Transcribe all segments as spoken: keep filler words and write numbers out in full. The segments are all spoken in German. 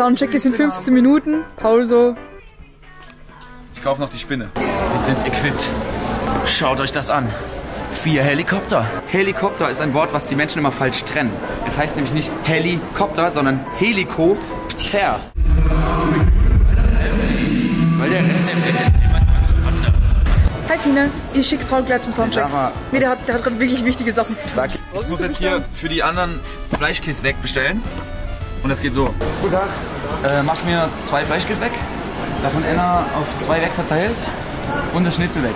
Soundcheck ist in fünfzehn Minuten. Paul so. Ich kaufe noch die Spinne. Wir sind equipped. Schaut euch das an. Vier Helikopter. Helikopter ist ein Wort, was die Menschen immer falsch trennen. Es heißt nämlich nicht Helikopter, sondern Helikopter. Weil der Rest Hi Fina, ich schicke Paul gleich zum Soundcheck. Mal, nee, der hat, der hat gerade wirklich wichtige Sachen zu tun. Ich muss jetzt hier für die anderen Fleischkäse wegbestellen. Und das geht so. Guten Tag. Äh, mach mir zwei Fleischkäse weg. Davon einer auf zwei weg verteilt. Und das Schnitzel weg.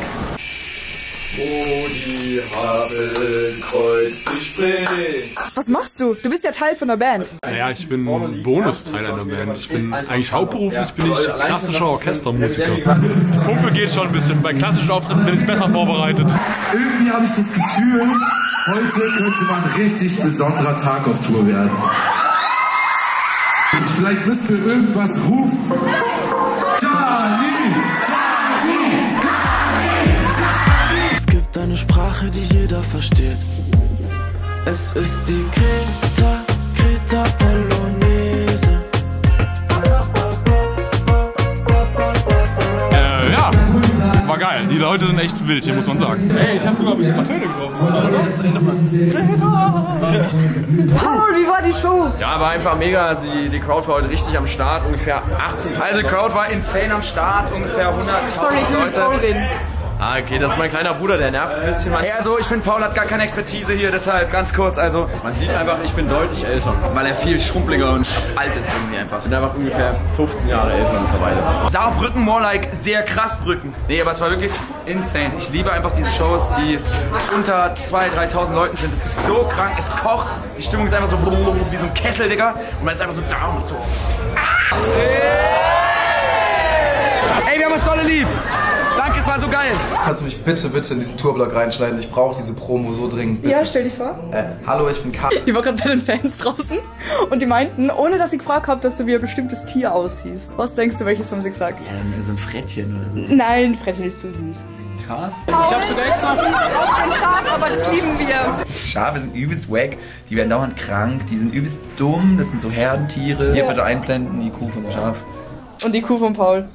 Oh, die haben Kreuz, die Spree. Was machst du? Du bist ja Teil von der Band. Naja, ich bin Bonusteil einer Band. Ich bin eigentlich hauptberuflich bin ich klassischer Orchestermusiker. Kumpel geht schon ein bisschen. Bei klassischen Auftritten bin ich besser vorbereitet. Irgendwie habe ich das Gefühl, heute könnte mal ein richtig besonderer Tag auf Tour werden. Vielleicht müssen wir irgendwas rufen. Dani! Eine Sprache, die jeder versteht. Es ist die Kreta, Kreta Bolognese. Äh, ja, war geil. Die Leute sind echt wild, hier muss man sagen. Ey, ich hab sogar ein bisschen Töne getroffen. Paul, wie war die Show? Ja, war einfach mega. Also die, die Crowd war heute richtig am Start. Ungefähr achtzehn. Also die Crowd war insane am Start. Ungefähr hundert. Sorry, ich will mit Paul reden. Ah, okay, das ist mein kleiner Bruder, der nervt ein bisschen. Ja, also ich finde, Paul hat gar keine Expertise hier, deshalb ganz kurz, also man sieht einfach, ich bin deutlich älter, weil er viel schrumpeliger und alt ist irgendwie einfach. Ich bin einfach ungefähr fünfzehn Jahre älter mittlerweile. Saarbrücken, more like sehr krass Brücken. Nee, aber es war wirklich insane. Ich liebe einfach diese Shows, die unter zweitausend, dreitausend Leuten sind. Es ist so krank, es kocht, die Stimmung ist einfach so wie so ein Kessel, Digga. Und man ist einfach so down und so. Ey, wir haben was tolle lief. Danke, es war so geil. Kannst du mich bitte, bitte in diesen Tourblock reinschneiden? Ich brauche diese Promo so dringend. Bitte. Ja, stell dich vor. Äh, hallo, ich bin Karl. Ich war gerade bei den Fans draußen und die meinten, ohne dass ich gefragt habe, dass du wie ein bestimmtes Tier aussiehst. Was denkst du, welches haben sie gesagt? Ja, so ein Frettchen oder so. Nein, Frettchen ist zu süß. Schaf? Ich hab sogar extra auf ein Schaf, aber das lieben wir. Schafe sind übelst wack, die werden dauernd krank, die sind übelst dumm, das sind so Herdentiere. Hier bitte einblenden, die Kuh vom Schaf. Und die Kuh von Paul.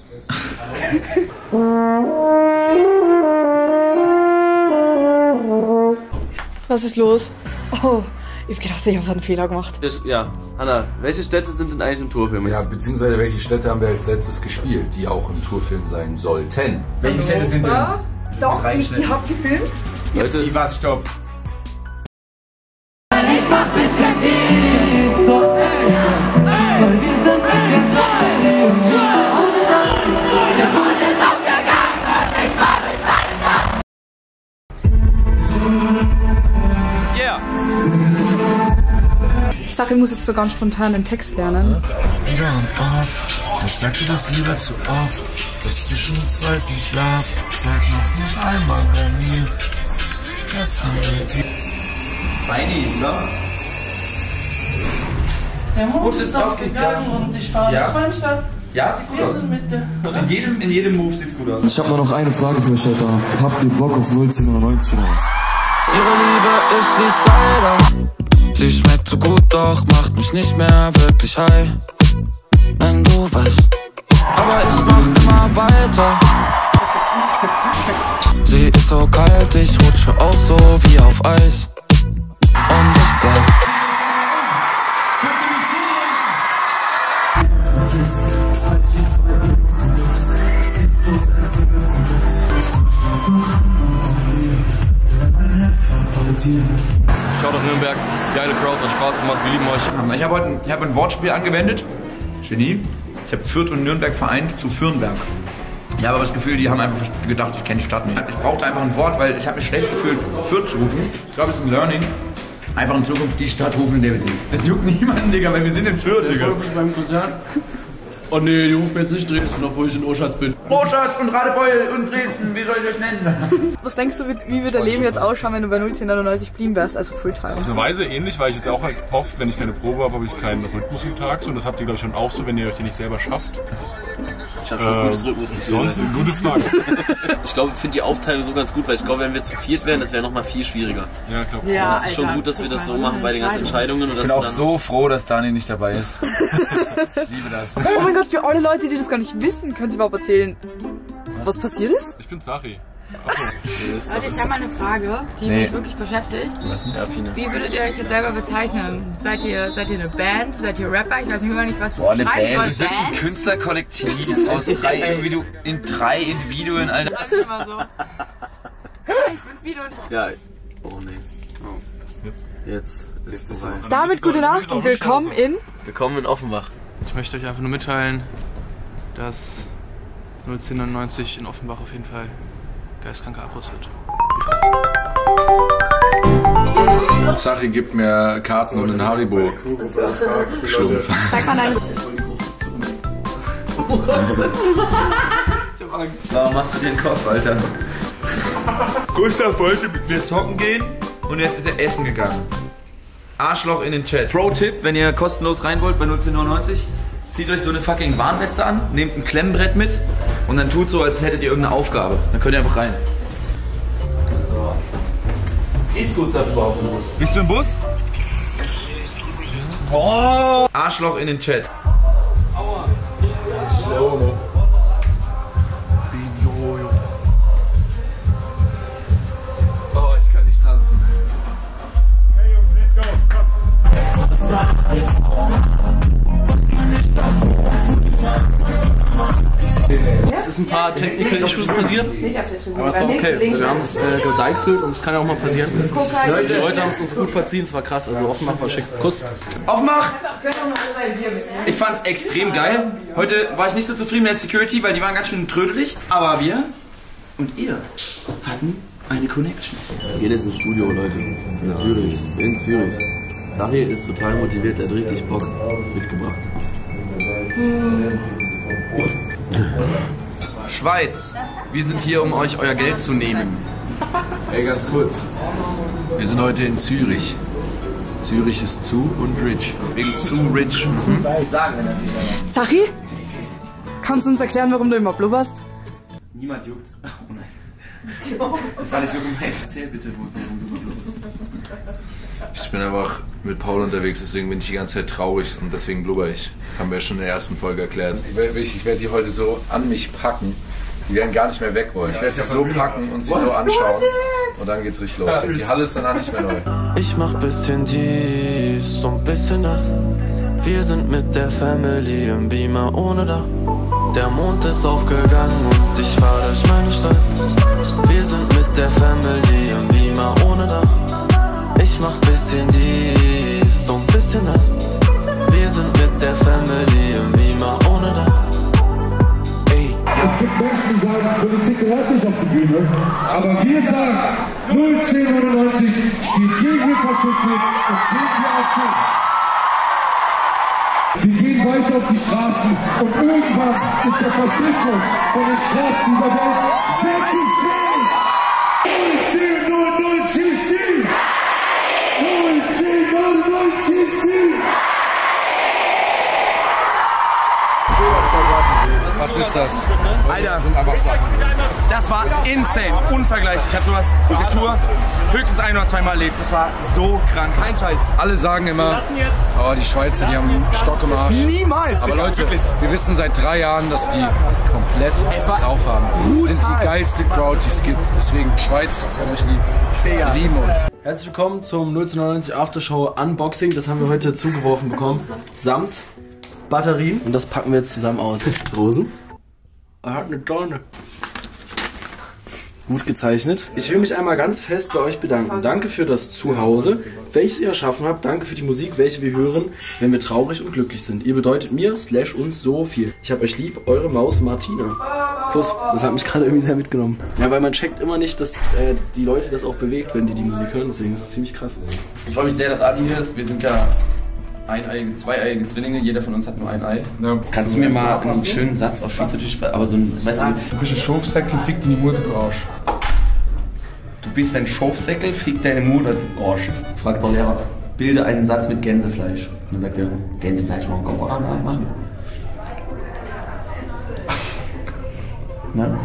Was ist los? Oh, ich hab gedacht, ich habe einen Fehler gemacht. Ja, Hannah, welche Städte sind denn eigentlich im Tourfilm jetzt? Ja, beziehungsweise welche Städte haben wir als letztes gespielt, die auch im Tourfilm sein sollten? Welche Städte sind denn? Doch, ich, ich hab gefilmt. Leute, die war's, stopp. Ich mach bisschen dies so, ey, ey, weil wir sind mit den zwei, zwei. Zachi muss jetzt so ganz spontan den Text lernen. Wieder und oft, ich sag dir das lieber zu oft, dass du schon zwei nicht lab, sag noch nicht einmal bei mir. Jetzt haben wir die. Beini, oder? Der Mond ist aufgegangen und ich fahre ja. Durch meine Stadt. Ja, sieht gut aus. In jedem, in jedem Move sieht's gut aus. Ich hab nur noch eine Frage für euch heute Abend. Habt ihr Bock auf null zehn neunzig neun? Ihre Liebe ist wie Cider. Sie schmeckt so gut, doch macht mich nicht mehr wirklich high. Denn du weißt, aber ich mach immer weiter. Sie ist so kalt, ich rutsche auch so wie auf Eis. Und ich bleib. Schaut auf Nürnberg, geile Crowd, hat Spaß gemacht, wir lieben euch. Ich habe heute ich hab ein Wortspiel angewendet, Genie. Ich habe Fürth und Nürnberg vereint zu Fürnberg. Ich habe aber das Gefühl, die haben einfach gedacht, ich kenne die Stadt nicht. Ich brauchte einfach ein Wort, weil ich habe mich schlecht gefühlt, Fürth zu rufen. Ich glaube, es ist ein Learning. Einfach in Zukunft die Stadt rufen, in der wir sind. Das juckt niemanden, Digga, weil wir sind in Fürth, Digga. Beim Konzert. Oh nee, die rufen jetzt nicht Dresden, obwohl ich in Oschatz bin. Oschatz und Radebeul und Dresden, wie soll ich euch nennen? Was denkst du, wie wird dein Leben jetzt ausschauen, wenn du bei null zehn neunundneunzig blieben wärst, also Fulltime? Auf eine Weise ähnlich, weil ich jetzt auch halt oft, wenn ich keine Probe habe, habe ich keinen Rhythmus im Tag. So, und das habt ihr, glaube ich, schon auch so, wenn ihr euch den nicht selber schafft. Ich habe so ein gutes Rhythmus. Sonst eine gute Frage. Ich glaube, ich finde die Aufteilung so ganz gut, weil ich glaube, wenn wir zu viert wären, das wäre noch mal viel schwieriger. Ja, klar. Ja, es ist Alter, schon gut, dass wir das so machen bei den ganzen Entscheidungen. Und ich bin auch so froh, dass Dani nicht dabei ist. Ich liebe das. Oh mein Gott, für alle Leute, die das gar nicht wissen, können Sie mal erzählen, was, was passiert ist? Ich bin Zachi. Okay. Leute, ich habe mal eine Frage, die nee. mich wirklich beschäftigt. Was denn? Wie würdet ihr euch jetzt selber bezeichnen? Seid ihr, seid ihr eine Band? Seid ihr Rapper? Ich weiß nicht, nicht was Boah, eine Band. Wollt. Wir sind ein Künstlerkollektiv aus drei Individuen, in drei Individuen, Alter. Das ist immer so. Ich bin Fido und Fido. Ja. Oh nee. Oh. Jetzt, jetzt ist vorbei. Damit gute Nacht und willkommen in... Willkommen in Offenbach. Ich möchte euch einfach nur mitteilen, dass null zehn neunundneunzig in Offenbach auf jeden Fall geistkranker Aperol wird. Zachi gibt mir Karten und einen Haribo. Schlumpf. Sag mal dein... Oh Gott. Ich hab Angst. Warum machst du den Kopf, Alter? Gustav wollte mit mir zocken gehen und jetzt ist er essen gegangen. Arschloch in den Chat. Pro-Tipp, wenn ihr kostenlos rein wollt bei null zehn neunundneunzig, zieht euch so eine fucking Warnweste an, nehmt ein Klemmbrett mit und dann tut so, als hättet ihr irgendeine Aufgabe. Dann könnt ihr einfach rein. So. Ist Gustav überhaupt im Bus? Bist du im Bus? Oh. Arschloch in den Chat. Aua. Schlau, ne? Oh, ich kann nicht tanzen. Hey Jungs, let's go. Komm. Es ist ein paar Technical Issues passiert, nicht auf der Tribüne, aber es war okay. Links, wir haben es äh, gedeichselt und es kann ja auch mal passieren. Leute, die Leute haben es uns gut verziehen, es war krass, also Offenbach war schick. Kuss. Offenbach! Ich fand es extrem geil. Heute war ich nicht so zufrieden mit der Security, weil die waren ganz schön trödelig. Aber wir und ihr hatten eine Connection. Hier ist ein Studio, Leute. In Zürich. In Zürich. Zachi ist total motiviert, er hat richtig Bock mitgebracht. Schweiz, wir sind hier, um euch euer Geld zu nehmen. Ey, ganz kurz. Wir sind heute in Zürich. Zürich ist zu und rich. Wegen zu rich. Mhm. Zachi, kannst du uns erklären, warum du immer blubberst? Niemand juckt. Oh nein. Das war nicht so gemeint. Erzähl bitte, warum du immer blubberst. Ich bin einfach mit Paul unterwegs, deswegen bin ich die ganze Zeit traurig und deswegen blubber ich. Haben wir ja schon in der ersten Folge erklärt. Ich werde die heute so an mich packen, die werden gar nicht mehr weg wollen. Ich werde sie so packen und sie so anschauen und dann geht's richtig los. Die Halle ist danach nicht mehr neu. Ich mach bisschen dies und bisschen das. Wir sind mit der Family im Beamer ohne Dach. Der Mond ist aufgegangen und ich fahr durch meine Stadt. Wir sind mit der Family im Beamer ohne Dach. Ich mach bisschen dies und bisschen das. Wir sind mit der Family im Beamer ohne das. Ey, ja. Es gibt Menschen, die sagen, Politik gehört nicht auf die Bühne. Aber wir sagen, null zehn neunundneunzig steht gegen den Faschismus und gegen die A F D. Wir gehen weiter auf die Straßen und irgendwann ist der Faschismus von den Straßen dieser Welt weggefegt. null zehn neunundneunzig schießt die! Was ist das? Alter, das war insane, unvergleichlich. Ich habe sowas auf der Tour höchstens ein oder zweimal erlebt. Das war so krank, kein Scheiß. Alle sagen immer, oh, die Schweizer, die haben einen Stock im Arsch. Niemals! Aber Leute, wir wissen seit drei Jahren, dass die das komplett drauf haben. Die sind die geilste Crowd, die es gibt. Deswegen, Schweiz, kann euch lieben. Wir lieben euch. Herzlich willkommen zum null neunundneunzig Aftershow Unboxing. Das haben wir heute zugeworfen bekommen. Samt Batterien. Und das packen wir jetzt zusammen aus. Rosen. Er hat eine Dorne. Gut gezeichnet. Ich will mich einmal ganz fest bei euch bedanken. Danke für das Zuhause, welches ihr erschaffen habt. Danke für die Musik, welche wir hören, wenn wir traurig und glücklich sind. Ihr bedeutet mir, slash uns, so viel. Ich hab euch lieb, eure Maus Martina. Kuss, das hat mich gerade irgendwie sehr mitgenommen. Ja, weil man checkt immer nicht, dass äh, die Leute das auch bewegt, wenn die die Musik hören, deswegen ist es ziemlich krass. Ey. Ich freue mich sehr, dass Adi hier ist. Wir sind ja eineiige, zweieiige Zwillinge, jeder von uns hat nur ein Ei. Ja. Kannst du mir mal einen schönen Satz auf Schweizerdeutsch, aber so ein, weißt du... Du bist ein Schofsäckel, fick deine Mutter den Arsch. Du bist ein Schofsäckel, fick deine Mutter den Arsch. Fragt der Lehrer, bilde einen Satz mit Gänsefleisch. Und dann sagt er, Gänsefleisch machen, komm, komm, komm, machen. Ne?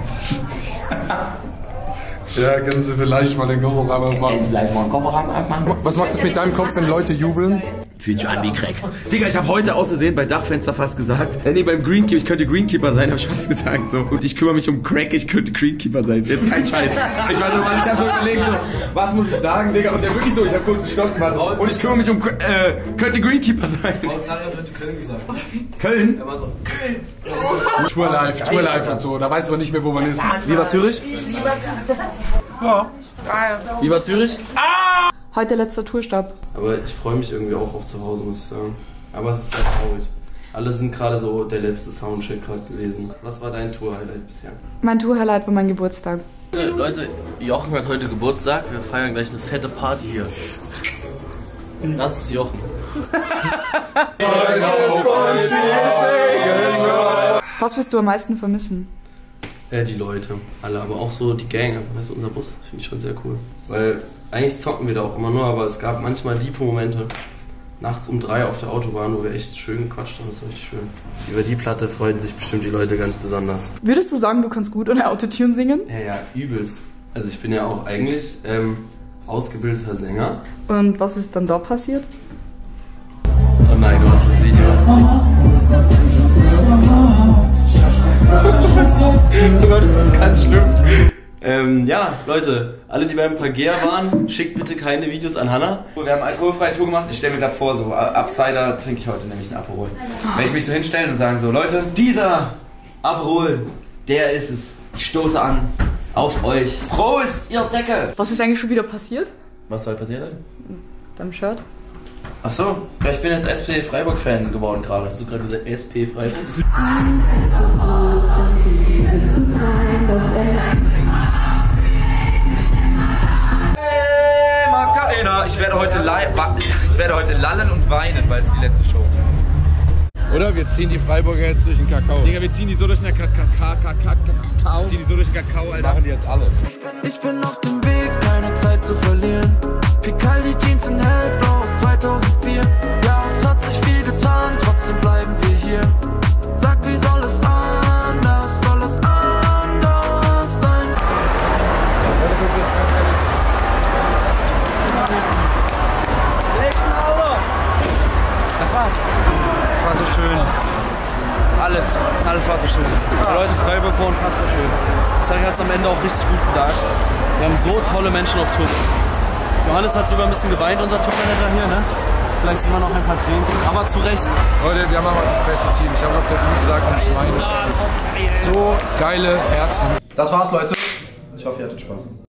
Ja, können Sie vielleicht mal den Kofferraum aufmachen? Können Sie vielleicht mal den Kofferraum aufmachen? Was macht es mit deinem Kopf, wenn Leute jubeln? Fühlt sich an wie Crack. Digga, ich habe heute aus Versehen bei Dachfenster fast gesagt. Äh, nee, beim Greenkeeper, ich könnte Greenkeeper sein, habe ich fast gesagt. So. Und ich kümmere mich um Crack, ich könnte Greenkeeper sein. Jetzt kein Scheiß. Ich weiß nicht, ich habe so überlegt, so, was muss ich sagen, Digga? Und der wirklich so, ich habe kurz gestoppt, was. Und ich kümmere mich um, äh, könnte Greenkeeper sein. Hauptsache, ich habe Köln gesagt. Köln? Er war so, Köln. Tourlife, Tourlife und so, da weiß man nicht mehr, wo man ist. Lieber Zürich? Lieber Ja. Lieber Zürich? Ah! Heute letzter Tourstopp. Aber ich freue mich irgendwie auch auf zu Hause, muss ich sagen. Aber es ist sehr traurig. Alle sind gerade so der letzte Soundcheck gerade gewesen. Was war dein Tour-Highlight bisher? Mein Tour-Highlight war mein Geburtstag. Leute, Jochen hat heute Geburtstag. Wir feiern gleich eine fette Party hier. Das ist Jochen. Was wirst du am meisten vermissen? Ja, die Leute, alle, aber auch so die Gang, weißt du, unser Bus, finde ich schon sehr cool. Weil eigentlich zocken wir da auch immer nur, aber es gab manchmal diepe Momente. Nachts um drei auf der Autobahn, wo wir echt schön gequatscht haben, das war echt schön. Über die Platte freuen sich bestimmt die Leute ganz besonders. Würdest du sagen, du kannst gut ohne Autotune singen? Ja, ja, übelst. Also ich bin ja auch eigentlich ähm, ausgebildeter Sänger. Und was ist dann da passiert? Oh nein, du hast das Video. Das ist ganz schlimm. Ähm, ja, Leute, alle, die beim Pagea waren, schickt bitte keine Videos an Hannah. Wir haben alkoholfreie Tour gemacht. Ich stelle mir gerade vor, so Absider trinke ich heute nämlich einen Aperol. Wenn ich mich so hinstelle und sage so, Leute, dieser Aperol, der ist es. Ich stoße an auf euch. Prost, ihr Säcke! Was ist eigentlich schon wieder passiert? Was soll passiert sein? Deinem Shirt. Ach so, ich bin jetzt S P Freiburg-Fan geworden gerade. Hast du gerade gesagt S P Freiburg? Hey, Macarena! Ich werde heute ich werde heute lallen und weinen, weil es die letzte Show ist. Oder wir ziehen die Freiburger jetzt durch den Kakao. Digga, wir ziehen die so durch den Kakao. Wir ziehen die so durch den Kakao, Alter. Machen die jetzt alle. Ich bin auf dem Weg, keine Zeit zu verlieren. Picaldi Jeans in hellblau aus zweitausendvier. Ja, es hat sich viel getan, trotzdem bleiben wir hier. Sag, wie soll es anders, soll es anders sein? Das war's. Das war so schön. Alles, alles war so schön. Die Leute, Freiburg war unfassbar schön. Zachi hat es am Ende auch richtig gut gesagt. Wir haben so tolle Menschen auf Tour. Johannes hat sogar ein bisschen geweint, unser Tourmanager hier, ne? Vielleicht sieht man noch ein paar Tränchen, aber zu Recht. Leute, wir haben aber das beste Team. Ich habe auf der Bühne gesagt, und ich meine es ernst. So geile Herzen. Das war's, Leute. Ich hoffe, ihr hattet Spaß.